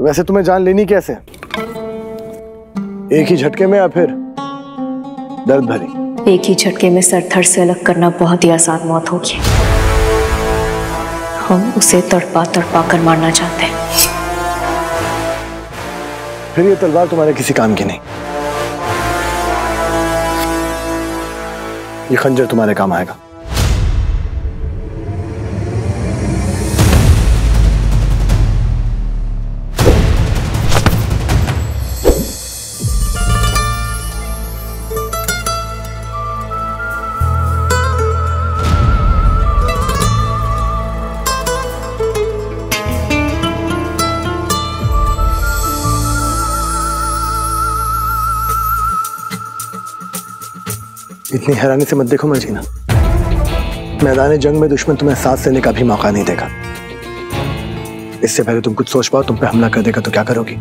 वैसे तुम्हें जान लेनी कैसे? एक ही झटके में या फिर दर्द भरी? एक ही झटके में सर धड़ से अलग करना बहुत ही आसान मौत होगी। हम उसे तड़पा तड़पा कर मारना चाहते हैं। फिर ये तलवार तुम्हारे किसी काम की नहीं। ये खंजर तुम्हारे काम आएगा। इतनी हैरानी से मत देखो मर्जीना। मैदान जंग में दुश्मन तुम्हें सांस लेने का भी मौका नहीं देगा। इससे पहले तुम कुछ सोच पाओ, तुम पे हमला कर देगा तो क्या करोगी?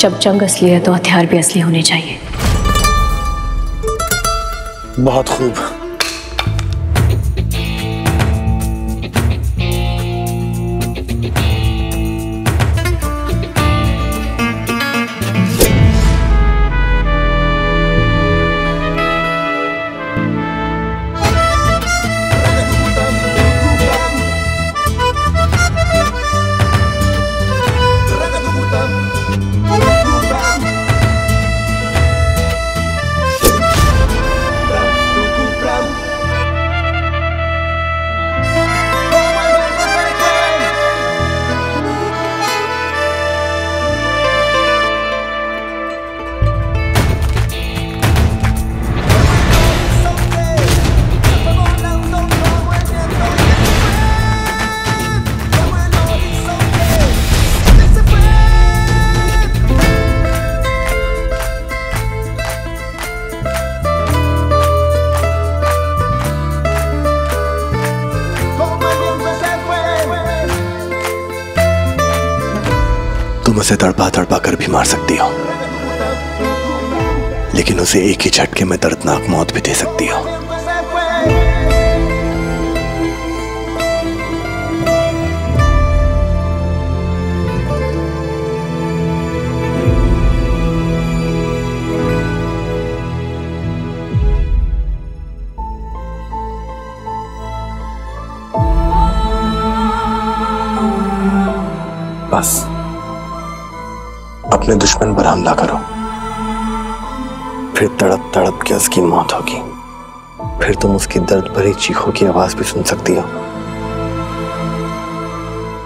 जब जंग असली है तो हथियार भी असली होने चाहिए। बहुत खूब। उसे तड़पा तड़पा कर भी मार सकती हो, लेकिन उसे एक ही झटके में दर्दनाक मौत भी दे सकती हो। बस अपने दुश्मन पर हमला करो, फिर तड़प तड़प के उसकी मौत होगी। फिर तुम उसकी दर्द भरी चीखों की आवाज भी सुन सकती हो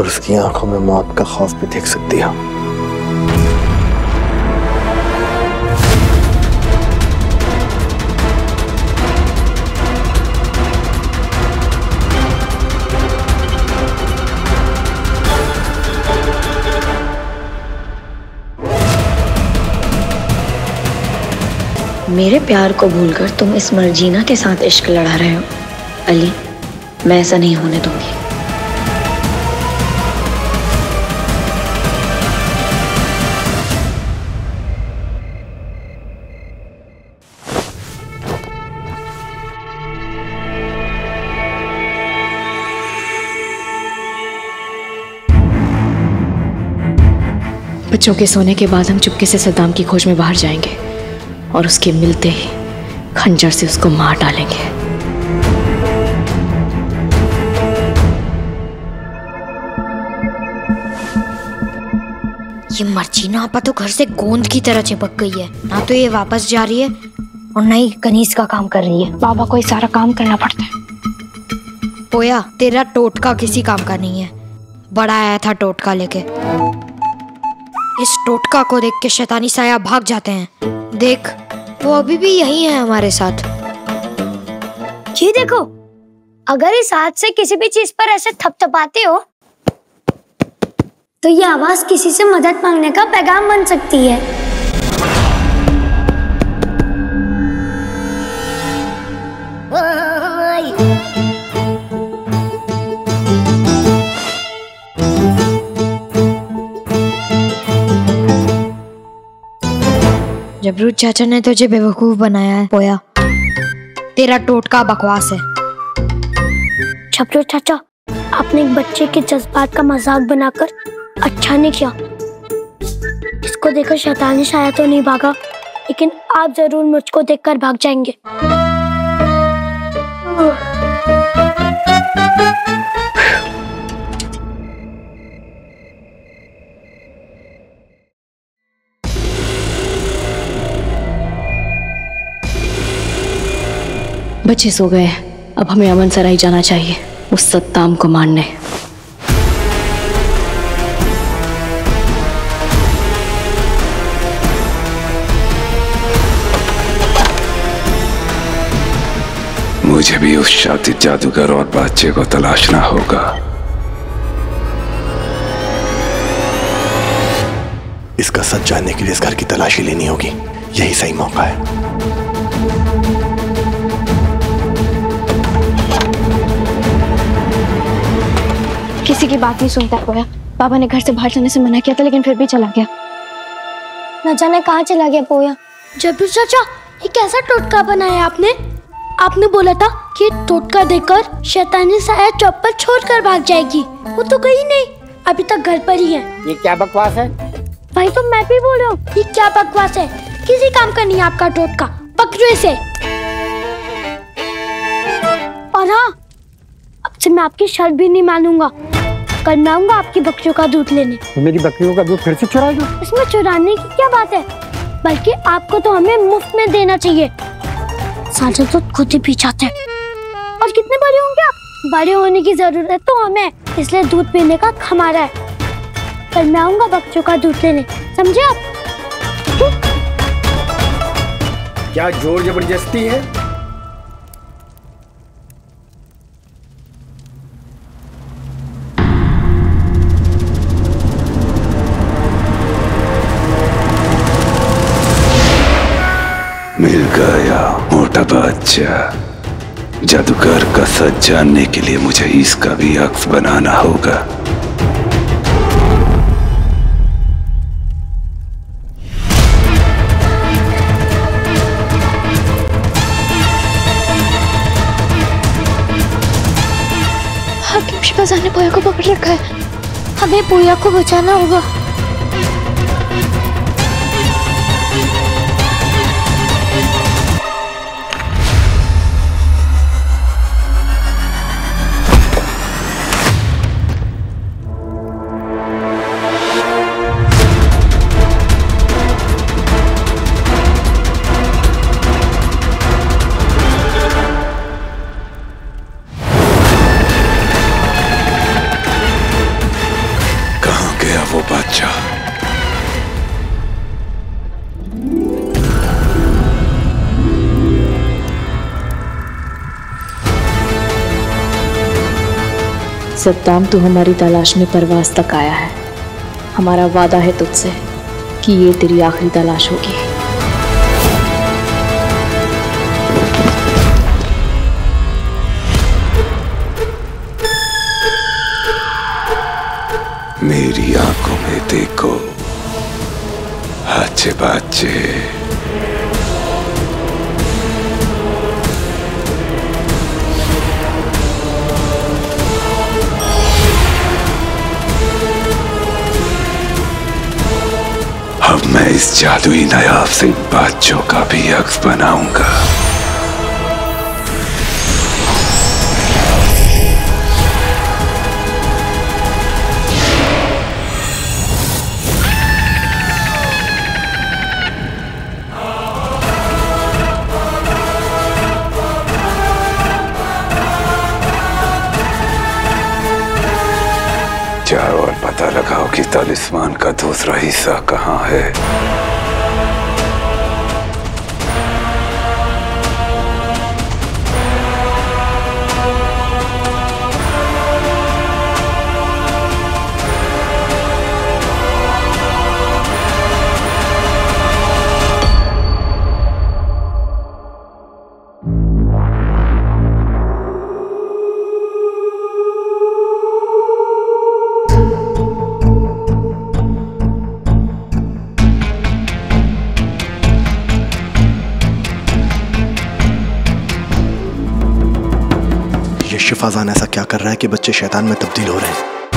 और उसकी आंखों में मौत का खौफ भी देख सकती हो। मेरे प्यार को भूलकर तुम इस मर्जीना के साथ इश्क लड़ा रहे हो। अली, मैं ऐसा नहीं होने दूंगी। बच्चों के सोने के बाद हम चुपके से सद्दाम की खोज में बाहर जाएंगे और उसके मिलते ही खंजर से उसको मार डालेंगे। ये मर्जीना आपा तो घर से गोंद की तरह चिपक गई है। ना तो ये वापस जा रही है और ना ही कनीज का काम कर रही है। बाबा को ये सारा काम करना पड़ता है। पोया, तेरा टोटका किसी काम का नहीं है। बड़ा आया था टोटका लेके। इस टोटका को देख के शैतानी साया भाग जाते हैं। देख, वो अभी भी यही है हमारे साथ। ये देखो, अगर इस हाथ से किसी भी चीज पर ऐसे थपथपाते हो तो ये आवाज किसी से मदद मांगने का पैगाम बन सकती है। अबरू चाचा ने तुझे बेवकूफ बनाया है पोया, तेरा टोटका बकवास है। छपरू चाचा, आपने एक बच्चे के जज्बात का मजाक बनाकर अच्छा नहीं किया। इसको देखकर शैतान शायद तो नहीं भागा, लेकिन आप जरूर मुझको देखकर भाग जाएंगे। बच्चे सो गए, अब हमें अमन सराय जाना चाहिए उस सत्ताम को मारने। मुझे भी उस शातिर जादूगर और बच्चे को तलाशना होगा। इसका सच जानने के लिए इस घर की तलाशी लेनी होगी, यही सही मौका है। किसी की बात नहीं सुनता पोया। पापा ने घर से बाहर जाने से मना किया था, लेकिन फिर भी चला गया। न जाने कहाँ चला गया पोया। जब चाचा, ये कैसा टोटका बनाया आपने? आपने बोला था कि टोटका देकर शैतानी शायद चप्पल छोड़कर भाग जाएगी, वो तो गई नहीं, अभी तक घर पर ही है। ये क्या बकवास है? भाई तो मैं भी बोल रहा हूँ, ये क्या बकवास है, किसी काम का नहीं आपका टोटका। पकड़ो इसे। और हाँ, अब से मैं आपकी शर्त भी नहीं मानूंगा। आऊंगा आपकी बकरियों का दूध लेने। तो मेरी बकरियों का दूध फिर से चुराएगा? इसमें चुराने की क्या बात है, बल्कि आपको तो हमें मुफ्त में देना चाहिए। साझा तो खुद ही पी जाते हैं। और कितने बड़े होंगे आप? बड़े होने की जरूरत तो हमें, इसलिए दूध पीने का हमारा है। कल मैं आऊंगा बकरियों का दूध लेने, समझे आप? क्या जोर जबरदस्ती है? मिल गया मोटा बच्चा। जादूगर का सच जानने के लिए मुझे इसका भी अक्स बनाना होगा। हाकिम शिवाजा ने पोया को पकड़ रखा है, हमें पोया को बचाना होगा। सद्दाम, तू हमारी तलाश में परवास तक आया है। हमारा वादा है तुझसे कि ये तेरी आखिरी तलाश होगी। मेरी आंखों में देखो अच्छे बच्चे, अब मैं इस जादुई नायाब सिंह बादशाह का भी अक्स बनाऊंगा। जाओ और पता लगाओ कि तालिस्मान का दूसरा हिस्सा कहाँ है। ये शिफाजान ऐसा क्या कर रहा है कि बच्चे शैतान में तब्दील हो रहे हैं?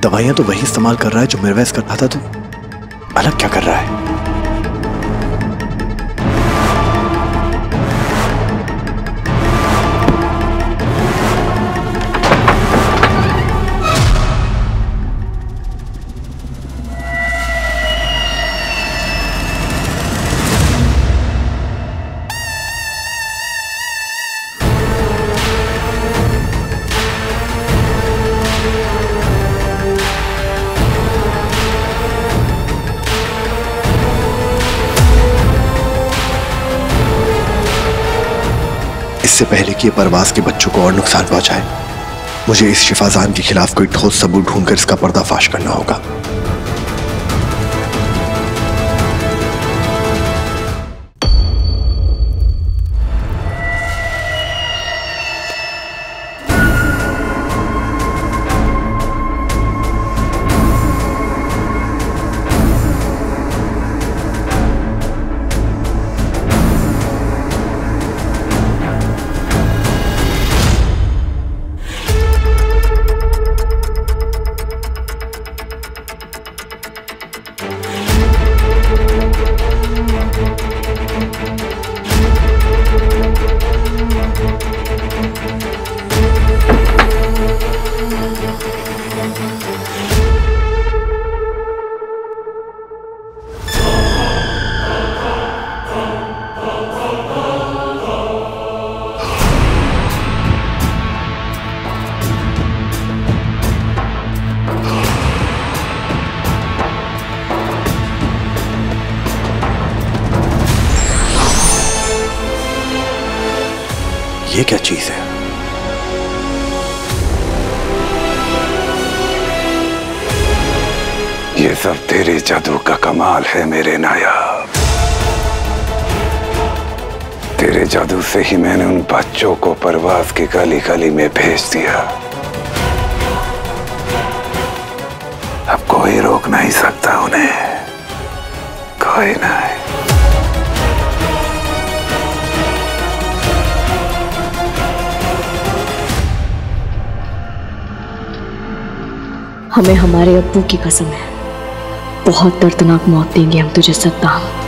दवाइयां तो वही इस्तेमाल कर रहा है जो मिरवैस कर रहा था, तो अलग क्या कर रहा है? इससे पहले कि ये परवाज़ के बच्चों को और नुकसान पहुंचाए, मुझे इस शिफाजान के खिलाफ कोई ठोस सबूत ढूंढकर इसका पर्दाफाश करना होगा। ये क्या चीज है? ये सब तेरे जादू का कमाल है मेरे नायाब। तेरे जादू से ही मैंने उन बच्चों को परवाज की काली काली में भेज दिया। अब कोई रोक नहीं सकता उन्हें, कोई नहीं। हमें हमारे अब्बू की कसम है, बहुत दर्दनाक मौत देंगे हम तुझे सद्दाम।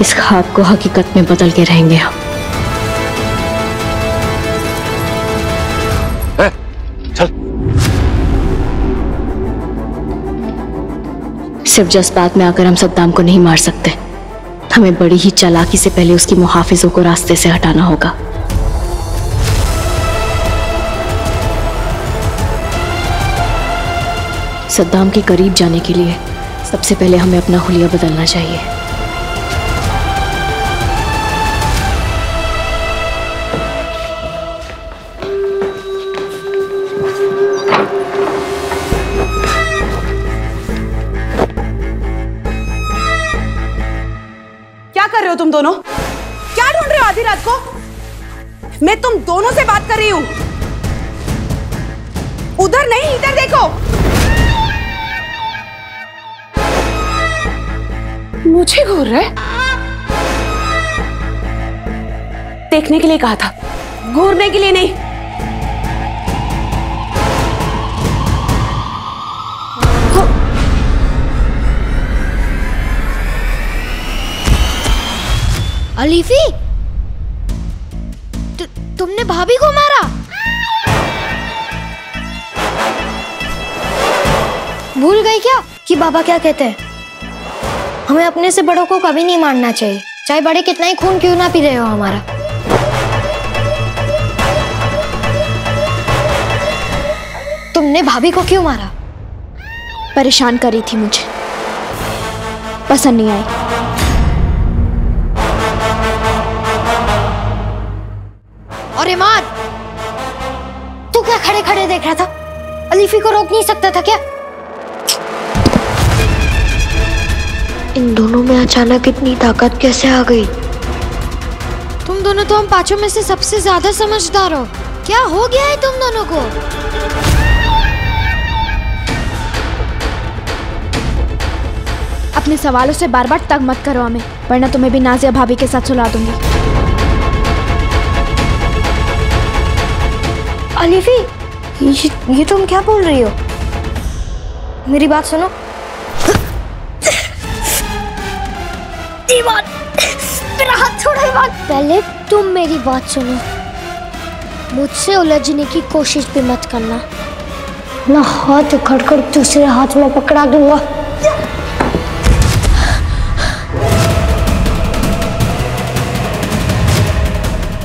इस ख्वाब को हकीकत में बदल के रहेंगे हम। चल। सिर्फ जज्बात में आकर हम सद्दाम को नहीं मार सकते, हमें बड़ी ही चालाकी से पहले उसकी मुहाफिजों को रास्ते से हटाना होगा। सद्दाम के करीब जाने के लिए सबसे पहले हमें अपना हुलिया बदलना चाहिए। तुम दोनों क्या ढूंढ रहे हो आधी रात को? मैं तुम दोनों से बात कर रही हूं, उधर नहीं इधर देखो। मुझे घूर रहा है? देखने के लिए कहा था, घूरने के लिए नहीं। अलीफी, तुमने भाभी को मारा? भूल गई क्या कि बाबा क्या कहते हैं? हमें अपने से बड़ों को कभी नहीं मानना चाहिए, चाहे बड़े कितना ही खून क्यों ना पी रहे हो हमारा। तुमने भाभी को क्यों मारा? परेशान करी थी, मुझे पसंद नहीं आई। और इमान, तू क्या खड़े खड़े देख रहा था? अलीफी को रोक नहीं सकता था क्या? इन दोनों में अचानक इतनी ताकत कैसे आ गई? तुम दोनों तो हम पांचों में से सबसे ज्यादा समझदार हो। क्या हो गया है तुम दोनों को? अपने सवालों से बार बार तंग मत करो हमें, वरना तुम्हें भी नाजिया भाभी के साथ सुला दूंगी। अलीफी, ये तुम क्या बोल रही हो? मेरी बात सुनो। ईमान, मेरा हाथ छोड़ो ईमान। पहले तुम मेरी बात सुनो, मुझसे उलझने की कोशिश भी मत करना, ना हाथ उखड़ कर दूसरे हाथ में पकड़ा दूंगा।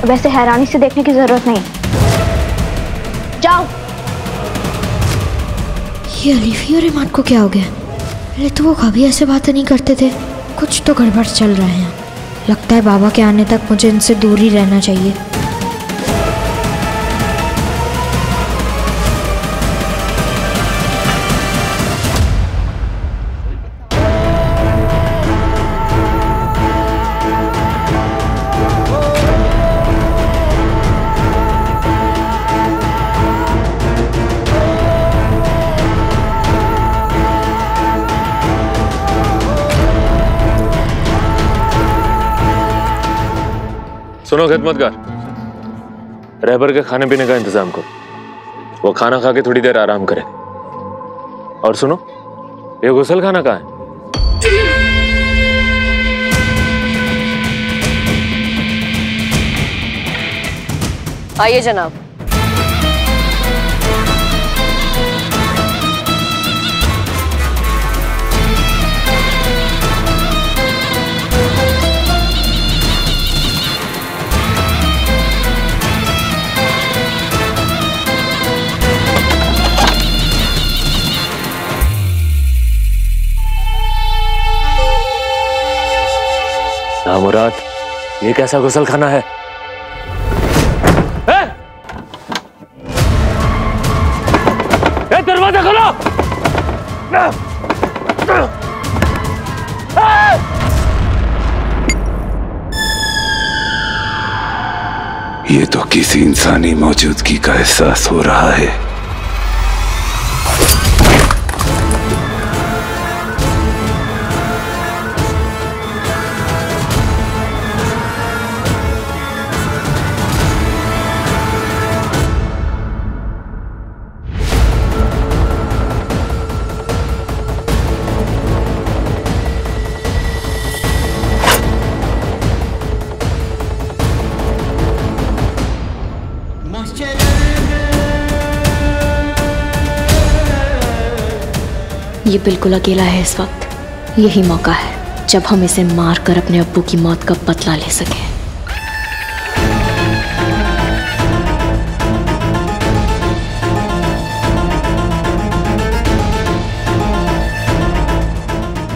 वैसे हैरानी से देखने की जरूरत नहीं, जाओ। ये अलीफी और ईमान को क्या हो गया? पहले तो वो कभी ऐसे बातें नहीं करते थे, कुछ तो गड़बड़ चल रहा है। लगता है बाबा के आने तक मुझे इनसे दूर ही रहना चाहिए। सुनो खिदमतगार, रहबर के खाने पीने का इंतजाम करो, वो खाना खा के थोड़ी देर आराम करे। और सुनो, ये गुसल खाना कहाँ है? आइए जनाब। मुराद, ये कैसा गुसल खाना है? दरवाजा खोलो! ये तो किसी इंसानी मौजूदगी का एहसास हो रहा है। ये बिल्कुल अकेला है इस वक्त, यही मौका है जब हम इसे मारकर अपने अब्बू की मौत का बदला ले सकें।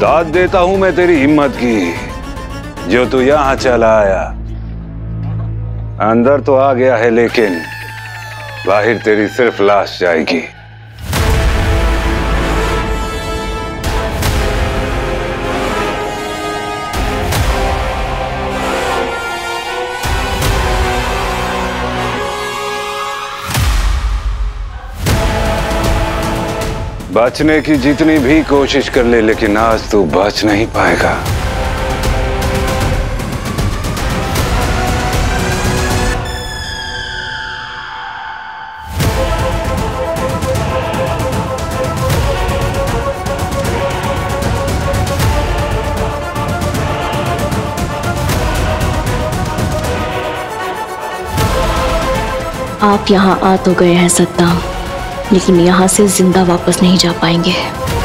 दाद देता हूं मैं तेरी हिम्मत की, जो तू यहां चला आया। अंदर तो आ गया है, लेकिन बाहर तेरी सिर्फ लाश जाएगी। बचने की जितनी भी कोशिश कर ले, लेकिन आज तू बच नहीं पाएगा। आप यहाँ आ तो गए हैं सद्दाम, लेकिन यहाँ से जिंदा वापस नहीं जा पाएंगे।